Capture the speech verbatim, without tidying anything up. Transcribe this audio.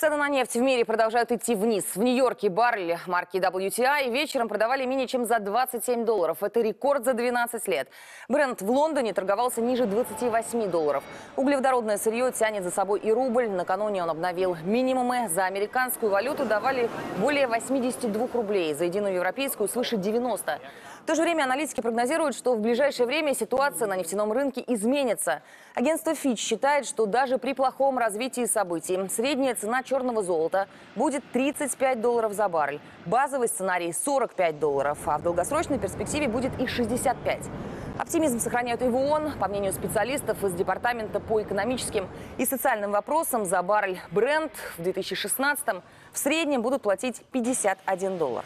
Цены на нефть в мире продолжают идти вниз. В Нью-Йорке баррель марки дабл ю ти ай вечером продавали менее чем за двадцать семь долларов. Это рекорд за двенадцать лет. Брент в Лондоне торговался ниже двадцати восьми долларов. Углеводородное сырье тянет за собой и рубль. Накануне он обновил минимумы. За американскую валюту давали более восьмидесяти двух рублей. За единую европейскую свыше девяноста. В то же время аналитики прогнозируют, что в ближайшее время ситуация на нефтяном рынке изменится. Агентство Fitch считает, что даже при плохом развитии событий средняя цена черного золота будет тридцать пять долларов за баррель, базовый сценарий сорок пять долларов, а в долгосрочной перспективе будет и шестьдесят пять. Оптимизм сохраняют и в ООН. По мнению специалистов из Департамента по экономическим и социальным вопросам, за баррель Brent в две тысячи шестнадцатом в среднем будут платить пятьдесят один доллар.